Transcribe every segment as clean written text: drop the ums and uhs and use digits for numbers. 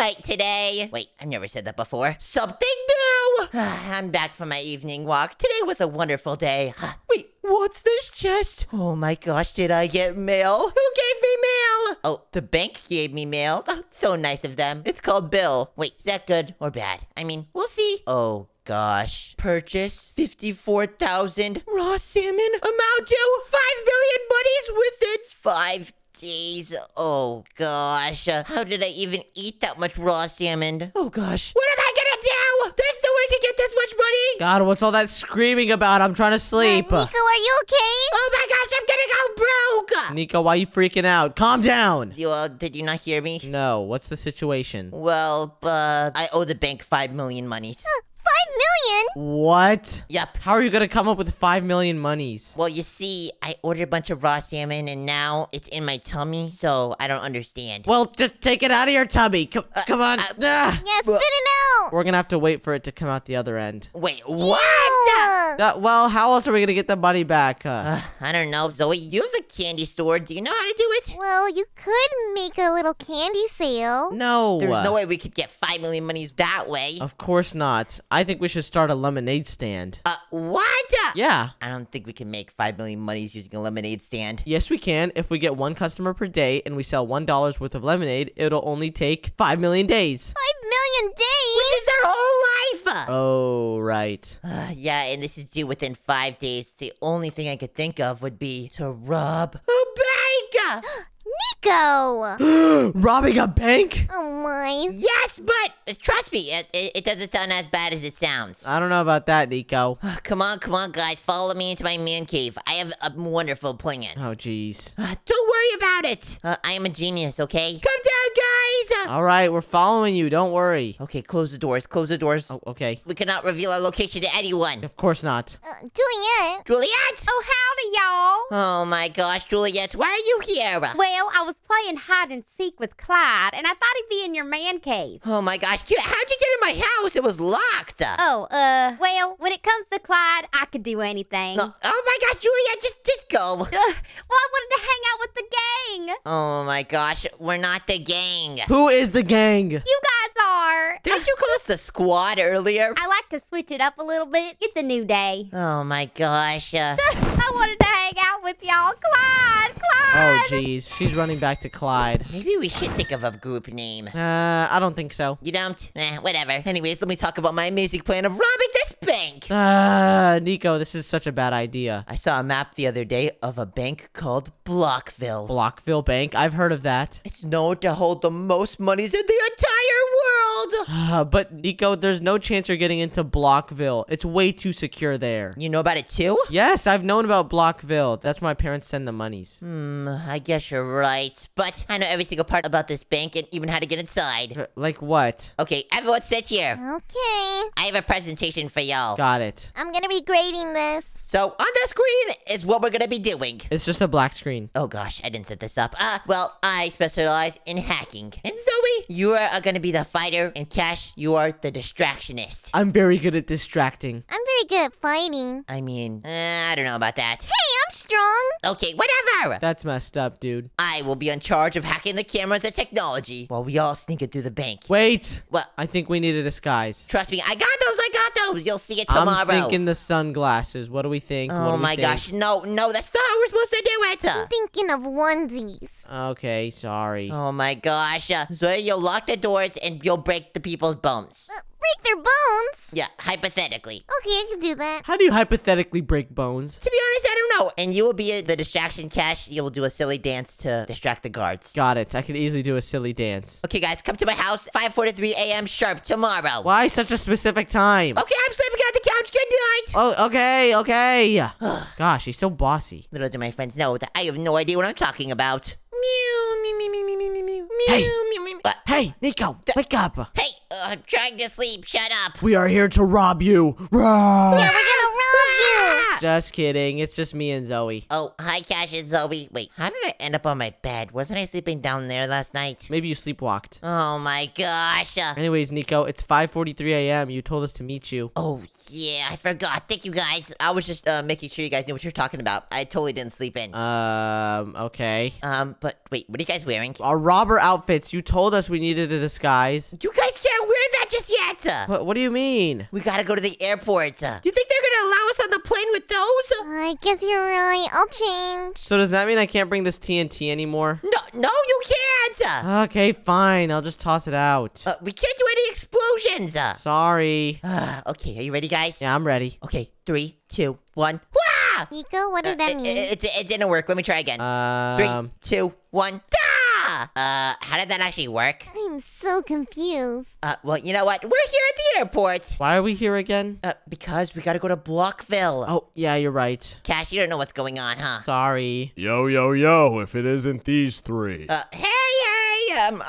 night today. Wait, I've never said that before. Something new! I'm back from my evening walk. Today was a wonderful day. Wait, what's this chest? Oh my gosh, did I get mail? Who gave me mail? Oh, the bank gave me mail. Oh, so nice of them. It's called Bill. Wait, is that good or bad? I mean, we'll see. Oh, gosh. Purchase 54,000 raw salmon. Amount to 5 million buddies within 5 days. Oh, gosh. How did I even eat that much raw salmon? Oh, gosh. What am I gonna do? There's no way to get this much money. God, what's all that screaming about? I'm trying to sleep. Nico, are you okay? Oh, my gosh. I'm gonna go broke. Nico, why are you freaking out? Calm down. You, did you not hear me? No. What's the situation? Well, I owe the bank 5 million monies. 5 million? What? Yep. How are you gonna come up with 5 million monies? Well, you see, I ordered a bunch of raw salmon and now it's in my tummy, so I don't understand. Well, just take it out of your tummy. Come on. Yeah, spit it out. We're gonna have to wait for it to come out the other end. Wait, what? Well, how else are we gonna get the money back? I don't know, Zoe. You have a candy store. Do you know how to do it? Well, you could make a little candy sale. No. There's no way we could get 5 million monies that way. Of course not. I think we should start a lemonade stand. What? Yeah. I don't think we can make 5 million monies using a lemonade stand. Yes, we can. If we get one customer per day and we sell $1 worth of lemonade, it'll only take 5 million days. 5 million days? Which is their whole life. Oh, right. Yeah, and this is due within 5 days. The only thing I could think of would be to rob a bank. Nico! Robbing a bank? Oh my. Yes, but trust me, it doesn't sound as bad as it sounds. I don't know about that, Nico. Come on, guys. Follow me into my man cave. I have a wonderful plan. Oh, jeez. Don't worry about it. I am a genius, okay? Come down, guys! All right, we're following you. Don't worry. Okay, close the doors. Close the doors. Oh, okay. We cannot reveal our location to anyone. Of course not. Juliet? Juliet? Oh, howdy, y'all. Oh, my gosh, Juliet. Why are you here? Well, I was playing hide and seek with Clyde, and I thought he'd be in your man cave. Oh my gosh, how'd you get in my house? It was locked. Oh, well, when it comes to Clyde, I could do anything. No. Oh my gosh, Juliet, just go. Well, I wanted to hang out with the gang. Oh my gosh, we're not the gang. Who is the gang? You guys are. Didn't you call us the squad earlier? I like to switch it up a little bit. It's a new day. Oh my gosh. I wanted to hang out with y'all. Clyde! Oh, jeez. She's running back to Clyde. Maybe we should think of a group name. I don't think so. You don't? Whatever. Anyways, let me talk about my amazing plan of robbing this bank. Nico, this is such a bad idea. I saw a map the other day of a bank called Blockville. Blockville Bank? I've heard of that. It's known to hold the most monies in the entire world. But, Nico, there's no chance you're getting into Blockville. It's way too secure there. You know about it, too? Yes, I've known about Blockville. That's where my parents send the monies. I guess you're right. But I know every single part about this bank and even how to get inside. Like what? Okay, everyone sit here. Okay. I have a presentation for y'all. Got it. I'm gonna be grading this. So, on the screen is what we're gonna be doing. It's just a black screen. Oh gosh, I didn't set this up. Well, I specialize in hacking. And Zoe, you are gonna be the fighter. And Cash, you are the distractionist. I'm very good at distracting. I'm very good at fighting. I mean, I don't know about that. Hey, I'm strong. Okay, whatever. That's messed up, dude. I will be in charge of hacking the cameras and technology while we all sneak it through the bank. Wait. What? I think we need a disguise. Trust me, I got those. You'll see it tomorrow. I'm thinking the sunglasses. What do we think? Oh my gosh. No, that's not how we're supposed to do it. I'm thinking of onesies. Okay, sorry. Oh my gosh. So you'll lock the doors and you'll break the people's bones. Break their bones? Yeah, hypothetically. Okay, I can do that. How do you hypothetically break bones? To be honest, I don't know. And you will be the distraction, Cash. You will do a silly dance to distract the guards. Got it. I could easily do a silly dance. Okay, guys, come to my house 5:43 a.m. sharp tomorrow. Why such a specific time? Okay, I'm sleeping on the couch. Good night. Oh, okay. Gosh, he's so bossy. Little do my friends know that I have no idea what I'm talking about. Hey, Nico, wake up. Hey. I'm trying to sleep. Shut up. We are here to rob you. Roar. Yeah, we're gonna rob you. Just kidding. It's just me and Zoe. Oh, hi, Cash and Zoe. Wait, how did I end up on my bed? Wasn't I sleeping down there last night? Maybe you sleepwalked. Oh, my gosh. Anyways, Nico, it's 5:43 a.m. You told us to meet you. Oh, yeah. I forgot. Thank you, guys. I was just making sure you guys knew what you were talking about. I totally didn't sleep in. Okay. But wait, what are you guys wearing? Our robber outfits. You told us we needed a disguise. You guys can't wear that just yet. What do you mean? We gotta go to the airport. Do you think they're gonna allow us on the plane with those? I guess you're really... I'll change. So does that mean I can't bring this TNT anymore? No, you can't. Okay, fine. I'll just toss it out. We can't do any explosions. Sorry. Okay, are you ready, guys? Yeah, I'm ready. Okay, 3, 2, 1. Wah! Nico, what did that mean? It didn't work. Let me try again. 3, 2, 1. How did that actually work? I'm so confused. Well, you know what? We're here at the airport. Why are we here again? Because we gotta go to Blockville. Oh, yeah, you're right. Cash, you don't know what's going on, huh? Sorry. Yo, yo, yo, if it isn't these three.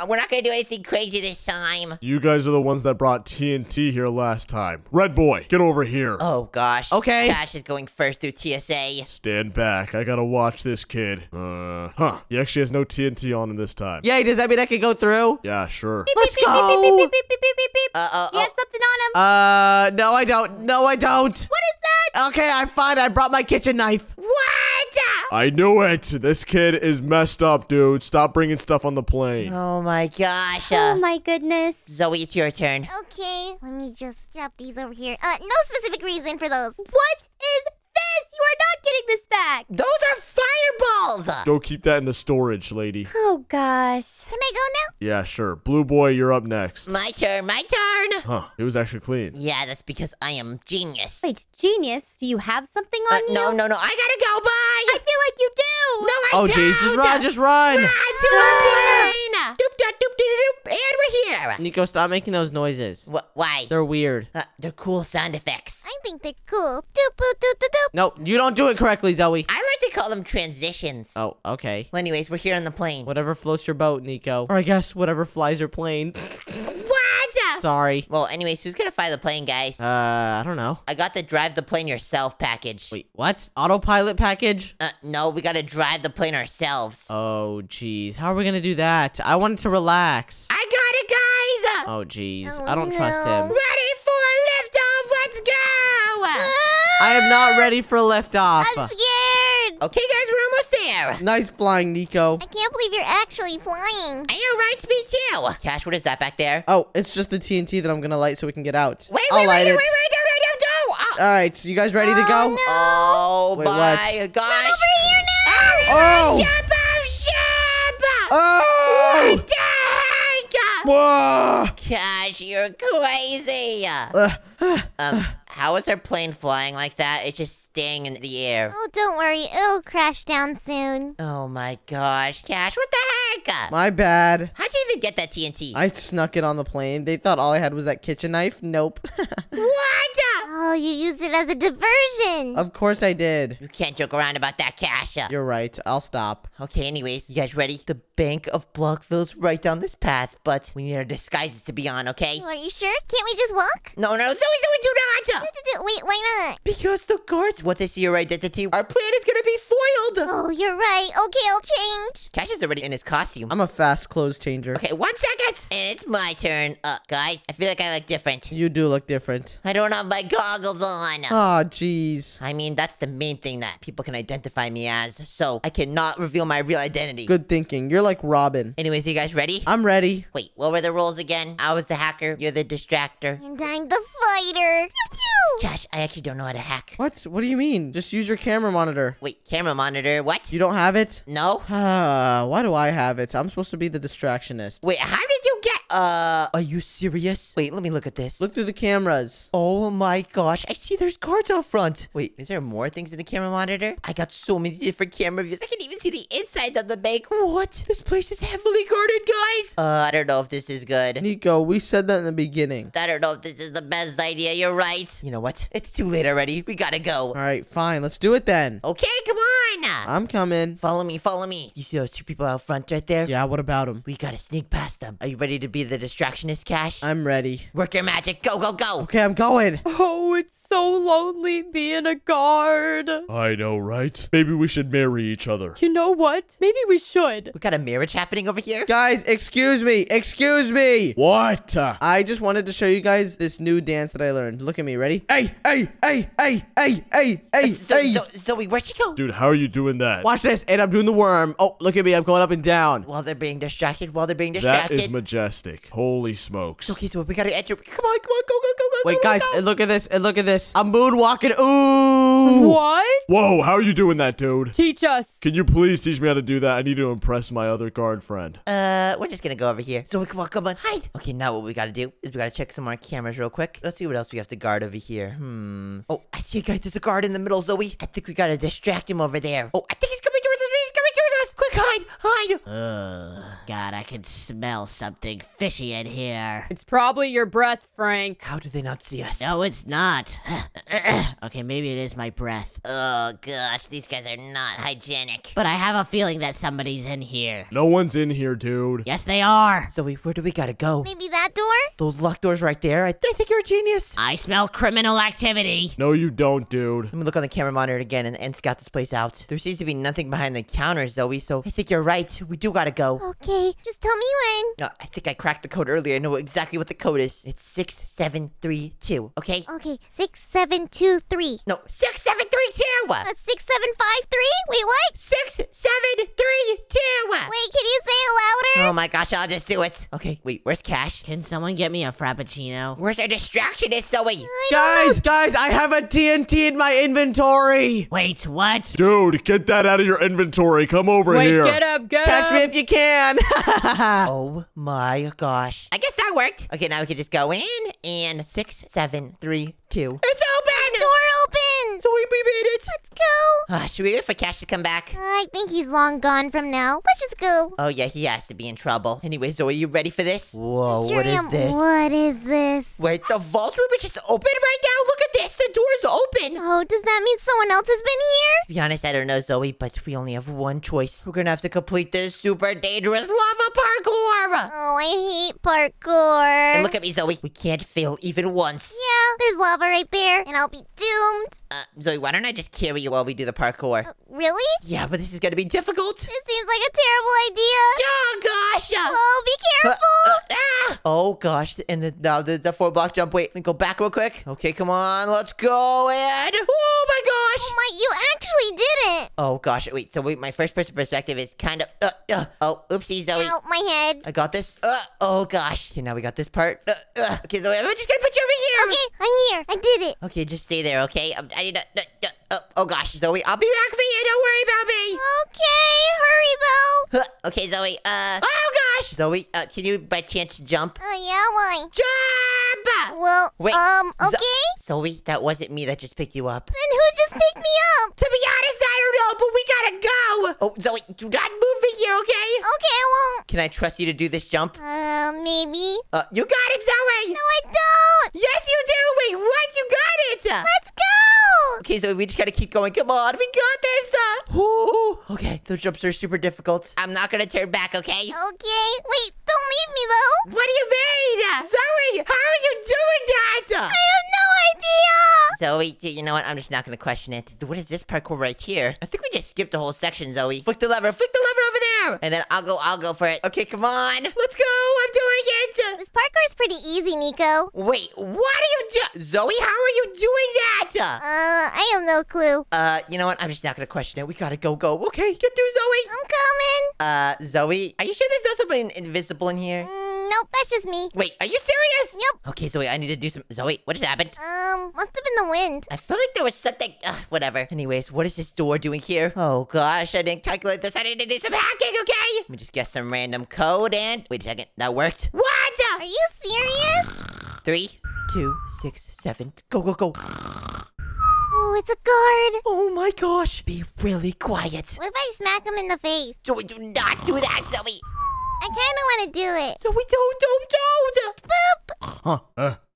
We're not gonna do anything crazy this time. You guys are the ones that brought TNT here last time. Red boy, get over here. Oh, gosh. Okay. Cash is going first through TSA. Stand back. I gotta watch this kid. He actually has no TNT on him this time. Yay, does that mean I can go through? Yeah, sure. Let's go. You have something on him? No, I don't. No, I don't. What is that? Okay, I'm fine. I brought my kitchen knife. What? I knew it. This kid is messed up, dude. Stop bringing stuff on the plane. Oh, my gosh. Oh, my goodness. Zoe, it's your turn. Okay. Let me just strap these over here. No specific reason for those. What is this? You are not getting this back. Those are fireballs. Go keep that in the storage, lady. Oh, gosh. Can I go now? Yeah, sure. Blue boy, you're up next. My turn. Huh. It was actually clean. Yeah, that's because I am genius. Wait, genius? Do you have something on you? No. I gotta go. Bye. I feel like you do. No, I don't. Oh, jeez. Just run. Run to our plane. Doop, doop, doop, doop, doop. And we're here. Nico, stop making those noises. Why? They're weird. They're cool sound effects. I think they're cool. Doop, doop, doop, doop. No, you don't do it correctly, Zoe. I like to call them transitions. Oh, okay. Well, anyways, we're here on the plane. Whatever floats your boat, Nico. Or I guess whatever flies your plane. Sorry. Well, anyways, who's gonna fly the plane, guys? I don't know. I got the drive the plane yourself package. Wait, what? Autopilot package? No, we gotta drive the plane ourselves. Oh, jeez. How are we gonna do that? I wanted to relax. I got it, guys! Oh, jeez. Oh, I don't trust him. Ready for liftoff! Let's go! I am not ready for liftoff. I'm scared. Okay, guys, we're almost there. Nice flying, Nico. I can't believe you're actually flying. I know, right? Me too. Cash, what is that back there? Oh, it's just the TNT that I'm gonna light so we can get out. Wait, no. Oh. All right, so you guys ready to go? No. Oh, my gosh. Come over here now. Oh. Jump off ship. Oh. What the heck? Whoa. Cash, you're crazy. How is our plane flying like that? It's just staying in the air. Oh, don't worry. It'll crash down soon. Oh, my gosh. Cash, what the heck? My bad. How'd you even get that TNT? I snuck it on the plane. They thought all I had was that kitchen knife. Nope. What? Oh, you used it as a diversion. Of course I did. You can't joke around about that, Cash. You're right. I'll stop. Okay, anyways. You guys ready? The Bank of Blockville's right down this path, but we need our disguises to be on, okay? Are you sure? Can't we just walk? No. Zoe, do not. Wait, why not? Because the guards want to see your identity. Our plan is gonna be foiled. Oh, you're right. Okay, I'll change. Cash is already in his costume. I'm a fast clothes changer. Okay, 1 second. And it's my turn. Guys, I feel like I look different. You do look different. I don't have my goggles on. Oh, jeez. I mean, that's the main thing that people can identify me as, so I cannot reveal my real identity. Good thinking. You're like Robin. Anyways, you guys ready? I'm ready. Wait, what were the rules again? I was the hacker. You're the distractor. And I'm the fighter. Pew, pew. Gosh, I actually don't know how to hack. What? What do you mean? Just use your camera monitor. Wait, camera monitor? What? You don't have it? No. Why do I have it? I'm supposed to be the distractionist. Wait, how did you get... Are you serious? Wait, let me look at this. Look through the cameras. Oh, my gosh. I see there's cards out front. Wait, is there more things in the camera monitor? I got so many different camera views. I can even see the inside of the bank. What? This place is heavily guarded, guys. I don't know if this is good. Nico, we said that in the beginning. I don't know if this is the best idea. You're right. You know what? It's too late already. We gotta go. All right, fine. Let's do it then. Okay, come on. I'm coming. Follow me. You see those two people out front right there? Yeah, what about them? We gotta sneak past them. Are you ready to be be the distractionist, Cash? I'm ready. Work your magic. Go, go, go. Okay, I'm going. Oh, it's so lonely being a guard. I know, right? Maybe we should marry each other. You know what? Maybe we should. We got a marriage happening over here? Guys, excuse me. Excuse me. What? I just wanted to show you guys this new dance that I learned. Look at me. Ready? Hey. Zoe, where'd she go? Dude, how are you doing that? Watch this. And I'm doing the worm. Oh, look at me. I'm going up and down. While they're being distracted. That is majestic. Holy smokes. Okay, so we got to enter. Come on. Come on. Go, go, go, go. Wait, guys. Go. And look at this. And look at this. I'm moonwalking. Ooh. What? Whoa. How are you doing that, dude? Teach us. Can you please teach me how to do that? I need to impress my other guard friend. We're just going to go over here. Zoe, come on. Come on. Hide. Okay, now what we got to do is we got to check some more cameras real quick. Let's see what else we have to guard over here. Oh, I see a guy. There's a guard in the middle, Zoe. I think we got to distract him over there. Oh, I think he's coming towards us. He's coming towards us. Quick, hide. Hide. God, I can smell something fishy in here. It's probably your breath, Frank. How do they not see us? No, it's not. Okay, maybe it is my breath. Oh, gosh, these guys are not hygienic. But I have a feeling that somebody's in here. No one's in here, dude. Yes, they are. Zoe, where do we gotta go? Maybe that door? Those locked doors right there. I think you're a genius. I smell criminal activity. No, you don't, dude. Let me look on the camera monitor again and scout this place out. There seems to be nothing behind the counter, Zoe, so I think you're right. We do gotta go. Okay, just tell me when. I think I cracked the code earlier. I know exactly what the code is. It's 6732, okay? Okay, 6723. No, 6732! That's 6753? Wait, what? 6732! Wait, can you say it louder? Oh my gosh, I'll just do it. Okay, wait, where's Cash? Can someone get me a Frappuccino? Where's our distractionist, Zoe? Guys, I have a TNT in my inventory! Wait, what? Dude, get that out of your inventory. Come over here. Wait, get up! Catch me if you can! Oh my gosh. I guess that worked. Okay, now we can just go in and 6732. It's open! The door open! So we made it. Let's go. Should we wait for Cash to come back? I think he's long gone from now. Let's just go. Oh yeah, he has to be in trouble. Anyway, Zoe, you ready for this? Whoa, sure am. Is this? What is this? Wait, the vault room is just open right now? Look at this. The door's open. Oh, does that mean someone else has been here? To be honest, I don't know, Zoe, but we only have one choice. We're gonna have to complete this super dangerous lava parkour. Oh, I hate parkour. And look at me, Zoe. We can't fail even once. Yeah, there's lava right there, and I'll be doomed. Zoe, why don't I just carry you while we do the parkour? Really? Yeah, but this is gonna be difficult. It seems like a terrible idea. Oh, gosh. Oh, be careful. Oh, gosh. And now the 4-block jump. Wait, let me go back real quick. Okay, come on. Let's go. And oh, my gosh. Oh, my. You actually did it. Oh, gosh. Wait, so my first-person perspective is kind of... oh, oopsie, Zoe. Ow, my head. I got this. Oh, gosh. Okay, now we got this part. Okay, Zoe, I'm just gonna put you over here. Okay, I'm here. I did it. Okay, just stay there, okay? I need to... Oh, gosh, Zoe, I'll be back for you. Don't worry about me. Okay, hurry, though. Okay, Zoe, oh, gosh. Zoe, can you by chance jump? Oh, yeah, why? Jump! Well, wait, okay. Zoe, that wasn't me that just picked you up. Then who just picked me up? To be honest, I don't know, but we gotta go. Oh, Zoe, do not move me here, okay? Okay, I won't. Can I trust you to do this jump? Maybe. You got it, Zoe. No, I don't. Yes, you do. Wait, what? You got it. Let's go. Okay, so we just gotta keep going. Come on, we got this. Okay, those jumps are super difficult. I'm not gonna turn back, okay? Okay, wait, don't leave me though. What do you mean? Zoe, how are you doing that? I have no idea. Zoe, you know what? I'm just not gonna question it. What is this parkour right here? I think we just skipped the whole section, Zoe. Flick the lever over there. And then I'll go for it. Okay, come on. Let's go. I'm doing it. This parkour's pretty easy, Nico. Wait, what are you doing? Zoe, how are you doing that? I have no clue. You know what? I'm just not gonna question it. We gotta go. Okay, get through, Zoe. I'm coming. Zoe, are you sure there's not something invisible in here? Nope, that's just me. Wait, are you serious? Yep. Okay, Zoe, I need to do some... Zoe, what just happened? Must have been the wind. I feel like there was something... whatever. Anyways, what is this door doing here? Oh, gosh, I didn't calculate this. I need to do some hacking, okay? Let me just guess some random code and... Wait a second, that worked. What? Are you serious? 3, 2, 6, 7. Go. Oh, it's a guard. Oh, my gosh. Be really quiet. What if I smack him in the face? Zoe, do not do that, Zoe. I kind of want to do it. Zoe, don't. Boop.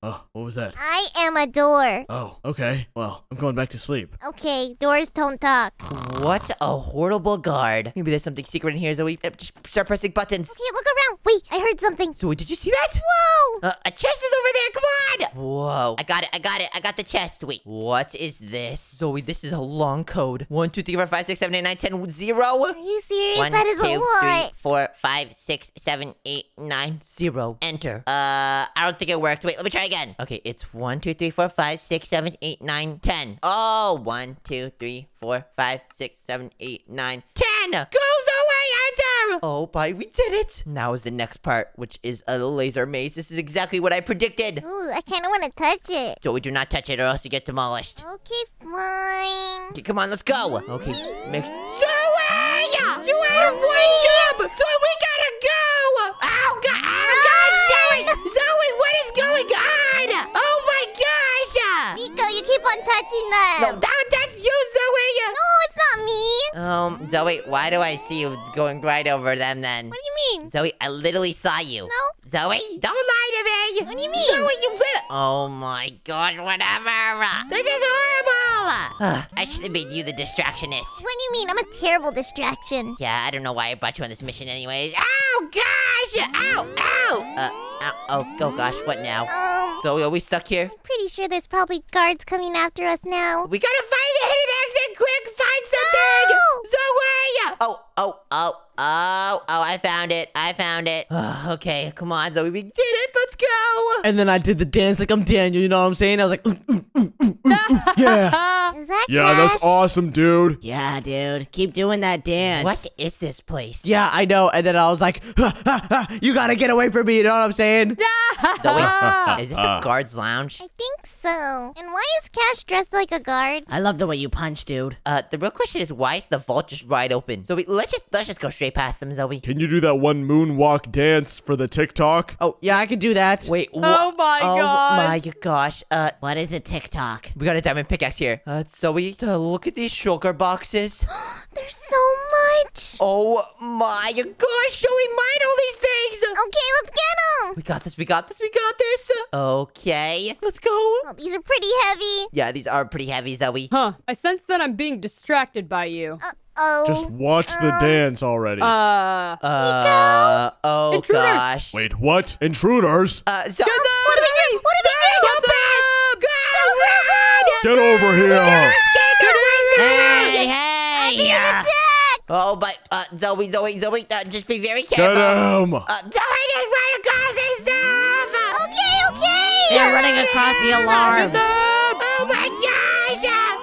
Huh. was that? I am a door. Oh, okay. Well, I'm going back to sleep. Okay, doors don't talk. What a horrible guard. Maybe there's something secret in here, Zoe. Just start pressing buttons. Okay, look around. Wait, I heard something. Zoe, did you see that? Whoa! A chest is over there, come on! Whoa. I got it, I got it. I got the chest. Wait, what is this? Zoe, this is a long code. 1, 2, 3, 4, 5, 6, 7, 8, 9, 10, 0. Are you serious? That is a lot. 1, 2, 3, 4, 5, 6, 7, 8, 9, 0. Enter. I don't think it worked. Wait, let me try again. Okay, it's 1, 2, 3, 4, 5, 6, 7, 8, 9, 10. Oh, 1, 2, 3, 4, 5, 6, 7, 8, 9, 10. Goes away, enter. Oh, bye, we did it. Now is the next part, which is a laser maze. This is exactly what I predicted. Ooh, I kind of want to touch it. So we do not touch it or else you get demolished. Okay, fine. Okay, come on, let's go. Okay, make sure. Zoe! You have one job! So we gotta go! Oh, God! Oh, God, Zoe! Zoe, what is going on? Oh, my gosh! Nico, you keep on touching them. No, that's you, Zoe! No, it's not me! Zoe, why do I see you going right over them, then? What do you mean? Zoe, I literally saw you. No. Zoe, don't lie to me! What do you mean? Zoe, you literally... Oh, my God, whatever! This is horrible! I should have made you the distractionist. What do you mean? I'm a terrible distraction. Yeah, I don't know why I brought you on this mission anyways. Ow, gosh! Ow, ow! Oh gosh, what now? Zoe, are we stuck here? I'm pretty sure there's probably guards coming after us now. We gotta find the hidden exit quick! Find something! No! Zoe! Oh, I found it. I found it. Okay, come on, Zoe. We did it. Let's go. And then I did the dance like I'm Daniel. You know what I'm saying? I was like, yeah. Is that yeah, Cash? That's awesome, dude. Yeah, dude. Keep doing that dance. What is this place? Yeah, I know. And then I was like, you got to get away from me. You know what I'm saying? Zoe, is this a guard's lounge? I think so. And why is Cash dressed like a guard? I love the way you punch, dude. The real question is, why is the vault just wide open? Zoe, let's just go straight past them, Zoe. Can you do that one moonwalk dance for the TikTok? Oh, yeah, I can do that. Wait, oh my god. Oh my gosh. What is a TikTok? We got a diamond pickaxe here. Zoe, look at these sugar boxes. There's so much. Oh my gosh, Zoe, mine all these things. Okay, let's get them. We got this, we got this, we got this. Okay, let's go. Oh, these are pretty heavy. Yeah, these are pretty heavy, Zoe. Huh, I sense that I'm being distracted by you. Oh, just watch the dance already. Oh intruders. Gosh. Wait, what? Intruders? Zoe, what are we doing? Get over here! Hey, hey! Oh, but Zoe, just be very careful. Get him! Zoe just ran across his stuff. Okay. They're running across the alarms. Oh my gosh!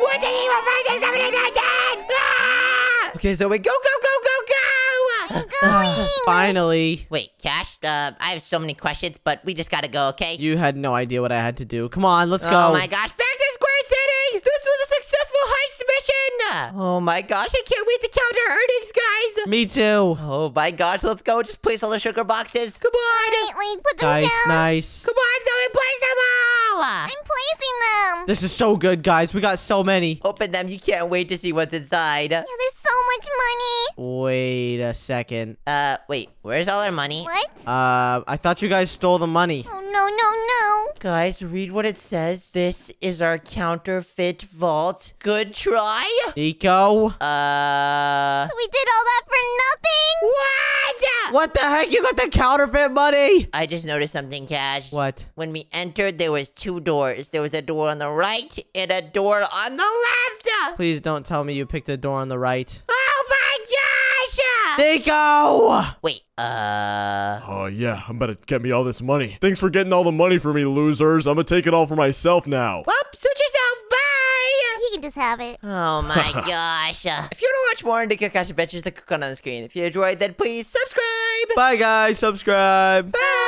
What did he refer to? 7, 8, 9, 10! Okay, Zoe, go! I'm going. Finally. Wait, Cash, I have so many questions, but we just gotta go, okay? You had no idea what I had to do. Come on, let's go. Oh my gosh, back to Square City! This was a successful heist mission! Oh my gosh, I can't wait to count our earnings, guys! Me too. Oh my gosh, let's go. Just place all the sugar boxes. Come on! Wait, put them down. Nice. Come on, Zoe, place them all! I'm placing them. This is so good, guys. We got so many. Open them. You can't wait to see what's inside. Yeah, there's so much money. Wait a second. Wait, where's all our money? What? I thought you guys stole the money. Oh, no. Guys, read what it says. This is our counterfeit vault. Good try. Nico. So we did all that for nothing? What? What the heck? You got the counterfeit money? I just noticed something, Cash. What? When we entered, there was 2 doors. There was a door on the right and a door on the left. Please don't tell me you picked a door on the right. Oh my gosh! Nico! Wait. Oh, yeah. I'm about to get me all this money. Thanks for getting all the money for me, losers. I'm gonna take it all for myself now. Well, suit yourself. Bye! You can just have it. Oh, my gosh. If you want to watch more Nico and Cash adventures, click on the screen. If you enjoyed, then please subscribe. Bye, guys. Subscribe. Bye.